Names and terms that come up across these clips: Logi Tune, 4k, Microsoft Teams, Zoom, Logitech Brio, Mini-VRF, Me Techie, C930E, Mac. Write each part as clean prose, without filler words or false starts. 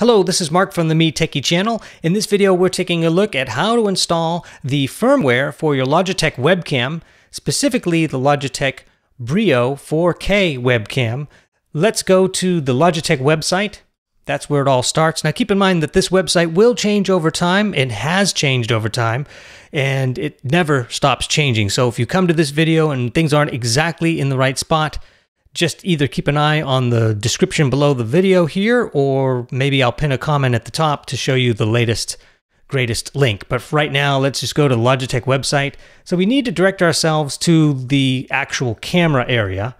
Hello, this is Mark from the Me Techie channel. In this video, we're taking a look at how to install the firmware for your Logitech webcam, specifically the Logitech Brio 4K webcam. Let's go to the Logitech website. That's where it all starts. Now keep in mind that this website will change over time and has changed over time, and it never stops changing. So if you come to this video and things aren't exactly in the right spot, just either keep an eye on the description below the video here, or maybe I'll pin a comment at the top to show you the latest, greatest link. But for right now, let's just go to the Logitech website. So we need to direct ourselves to the actual camera area.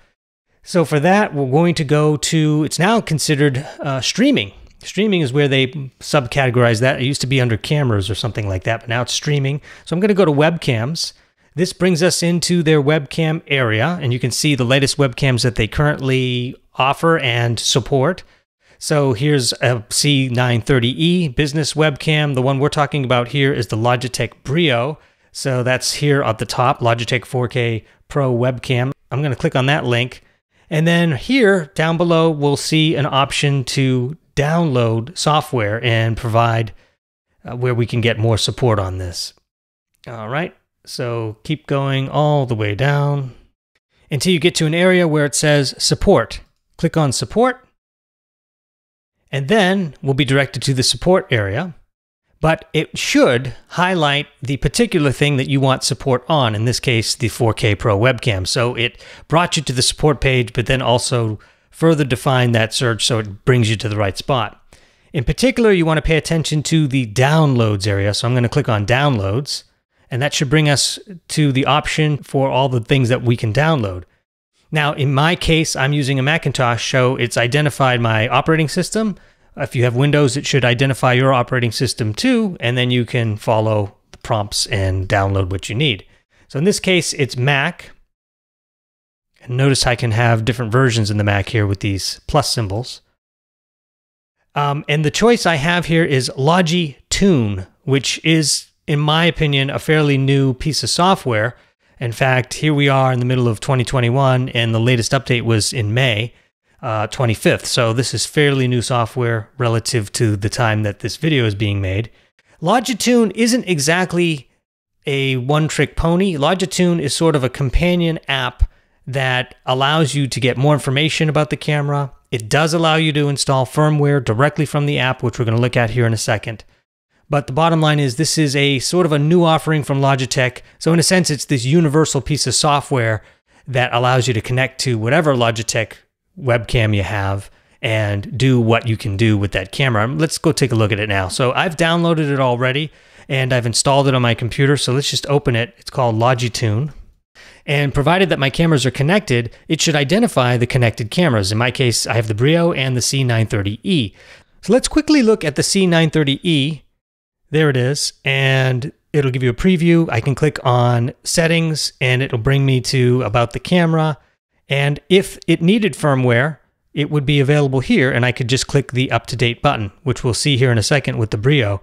So for that, we're going to go to, it's now considered streaming. Streaming is where they subcategorize that. It used to be under cameras or something like that, but now it's streaming. So I'm going to go to webcams. This brings us into their webcam area, and you can see the latest webcams that they currently offer and support. So here's a C930E business webcam. The one we're talking about here is the Logitech Brio. So that's here at the top, Logitech 4K Pro webcam. I'm going to click on that link. And then here down below, we'll see an option to download software and provide where we can get more support on this. All right. So keep going all the way down until you get to an area where it says support. Click on support, and then we'll be directed to the support area, but it should highlight the particular thing that you want support on, in this case, the 4K Pro webcam. So it brought you to the support page, but then also further defined that search so it brings you to the right spot. In particular, you want to pay attention to the downloads area. So I'm going to click on downloads. And that should bring us to the option for all the things that we can download. Now, in my case, I'm using a Macintosh, so it's identified my operating system. If you have Windows, it should identify your operating system too, and then you can follow the prompts and download what you need. So in this case, it's Mac. And notice I can have different versions in the Mac here with these plus symbols. And the choice I have here is Logi Tune, which is, in my opinion, a fairly new piece of software. In fact, here we are in the middle of 2021, and the latest update was in May 25th. So this is fairly new software relative to the time that this video is being made. Logi Tune isn't exactly a one-trick pony. Logi Tune is sort of a companion app that allows you to get more information about the camera. It does allow you to install firmware directly from the app, which we're going to look at here in a second. But the bottom line is this is a sort of a new offering from Logitech. So in a sense, it's this universal piece of software that allows you to connect to whatever Logitech webcam you have and do what you can do with that camera. Let's go take a look at it now. So I've downloaded it already and I've installed it on my computer. So let's just open it. It's called Logi Tune. And provided that my cameras are connected, it should identify the connected cameras. In my case, I have the Brio and the C930E. So let's quickly look at the C930E. There it is, and it'll give you a preview. I can click on settings and it'll bring me to about the camera. And if it needed firmware, it would be available here and I could just click the up-to-date button, which we'll see here in a second with the Brio.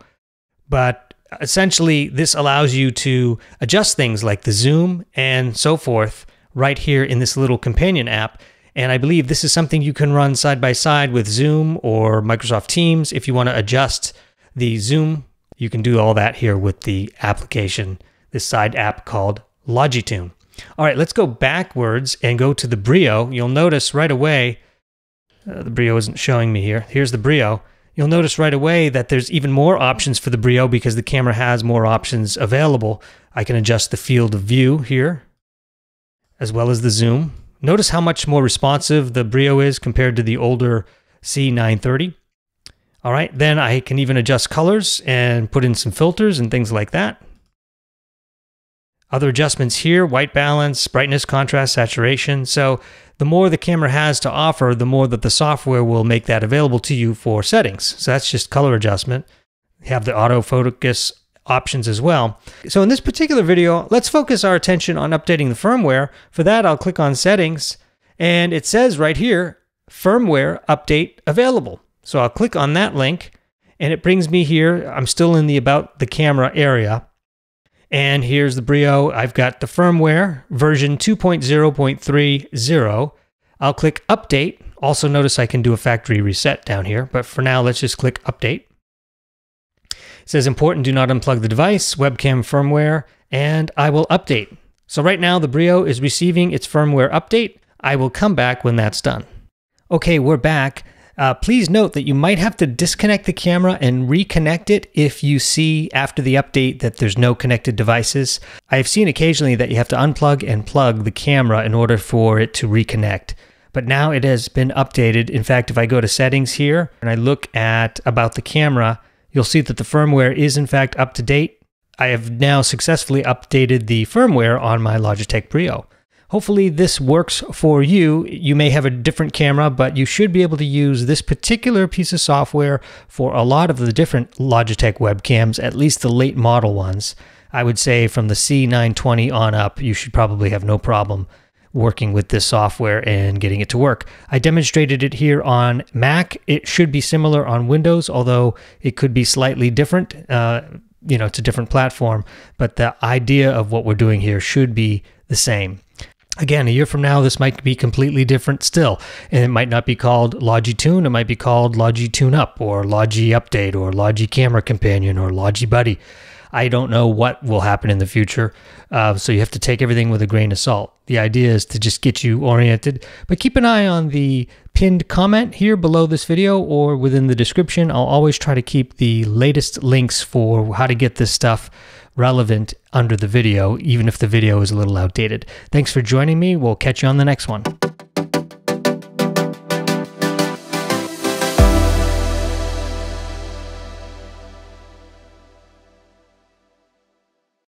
But essentially this allows you to adjust things like the zoom and so forth right here in this little companion app. And I believe this is something you can run side by side with Zoom or Microsoft Teams. If you want to adjust the zoom, you can do all that here with the application, this side app called Logi Tune. All right, let's go backwards and go to the Brio. You'll notice right away, the Brio isn't showing me here. Here's the Brio. You'll notice right away that there's even more options for the Brio because the camera has more options available. I can adjust the field of view here, as well as the zoom. Notice how much more responsive the Brio is compared to the older C930. All right, then I can even adjust colors and put in some filters and things like that. Other adjustments here, white balance, brightness, contrast, saturation. So the more the camera has to offer, the more that the software will make that available to you for settings. So that's just color adjustment. You have the autofocus options as well. So in this particular video, let's focus our attention on updating the firmware. For that, I'll click on settings and it says right here, firmware update available. So I'll click on that link and it brings me here. I'm still in the about the camera area. And here's the Brio. I've got the firmware version 2.0.30. I'll click update Also notice I can do a factory reset down here, but for now, let's just click update. It says important, do not unplug the device, webcam firmware, and I will update. So right now the Brio is receiving its firmware update. I will come back when that's done. Okay, we're back. Please note that you might have to disconnect the camera and reconnect it if you see after the update that there's no connected devices. I've seen occasionally that you have to unplug and plug the camera in order for it to reconnect. But now it has been updated. In fact, if I go to settings here and I look at about the camera, you'll see that the firmware is in fact up to date. I have now successfully updated the firmware on my Logitech Brio. Hopefully this works for you. You may have a different camera, but you should be able to use this particular piece of software for a lot of the different Logitech webcams, at least the late model ones. I would say from the C920 on up, you should probably have no problem working with this software and getting it to work. I demonstrated it here on Mac. It should be similar on Windows, although it could be slightly different. You know, it's a different platform, but the idea of what we're doing here should be the same. Again, a year from now, this might be completely different still, and it might not be called Logi Tune. It might be called Logi Tune Up or Logi Update or Logi Camera Companion or Logi Buddy. I don't know what will happen in the future, so you have to take everything with a grain of salt. The idea is to just get you oriented, but keep an eye on the pinned comment here below this video or within the description. I'll always try to keep the latest links for how to get this stuff relevant under the video, even if the video is a little outdated. Thanks for joining me. We'll catch you on the next one.